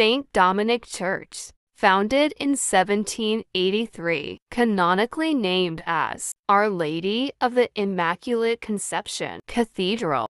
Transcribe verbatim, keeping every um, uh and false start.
Saint Dominic Church, founded in seventeen eighty-three, canonically named as Our Lady of the Immaculate Conception Cathedral.